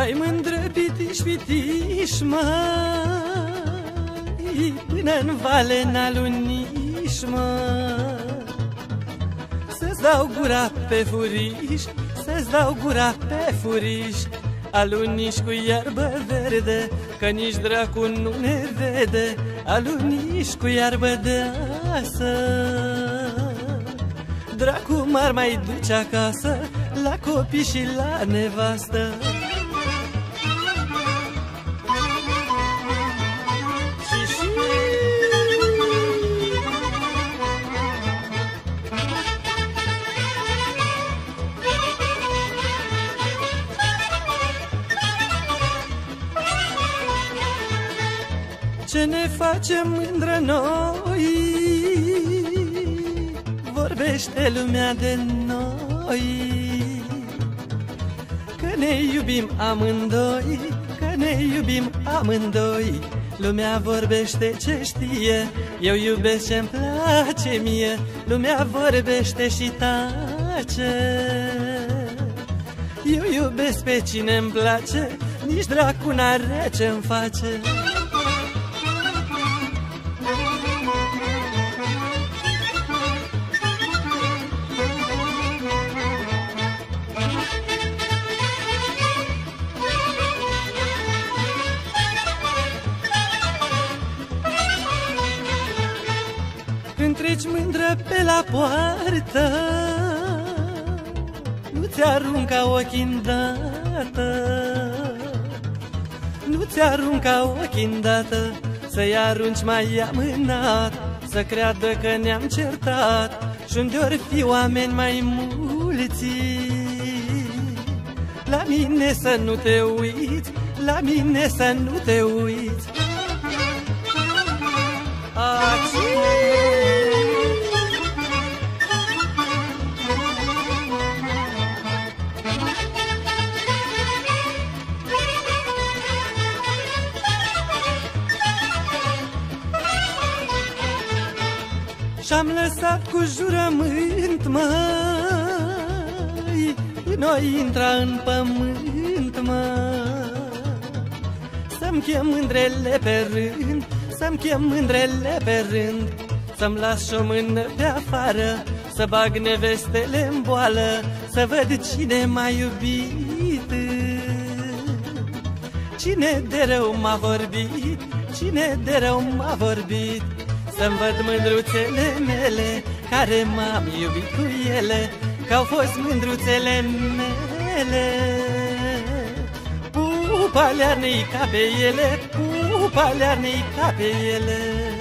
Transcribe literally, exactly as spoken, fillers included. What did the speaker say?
ai mândră pitiș, pitiș, mai, până-n vale n-a luniș, mai. Să-ți dau gura pe furiș, să-ți dau gura pe furiș, aluniș cu iarbă verde, că nici dracu nu ne vede, aluniș cu iarbă deasă. Dracu m-ar mai duce acasă, la copii și la nevastă. Ce ne facem mândră noi, vorbește lumea de noi, că ne iubim amândoi, că ne iubim amândoi. Lumea vorbește ce știe, eu iubesc ce-mi place mie. Lumea vorbește și tace, eu iubesc pe cine-mi place, nici dracu n-are ce-mi face. Treci mândră pe la poartă, nu-ți arunca ochii îndată, nu-ți arunca ochii îndată, să-i arunci mai amânat, să creadă că ne-am certat. Și unde-or fi oameni mai mulți, la mine să nu te uiți, la mine să nu te uiți. Acum și-am lăsat cu jurământ, măi, noi intra în pământ, măi. Să-mi chem mândrele pe rând, să-mi chem mândrele pe rând, să-mi las și-o mână pe afară, să bag nevestele în boală, să văd cine m-a iubit, cine de rău m-a vorbit, cine de rău m-a vorbit. Să-mi văd mândruțele mele, care m-am iubit cu ele, că-au fost mândruțele mele. Pupa learnei ca pe ele, pupa learnei ca pe ele.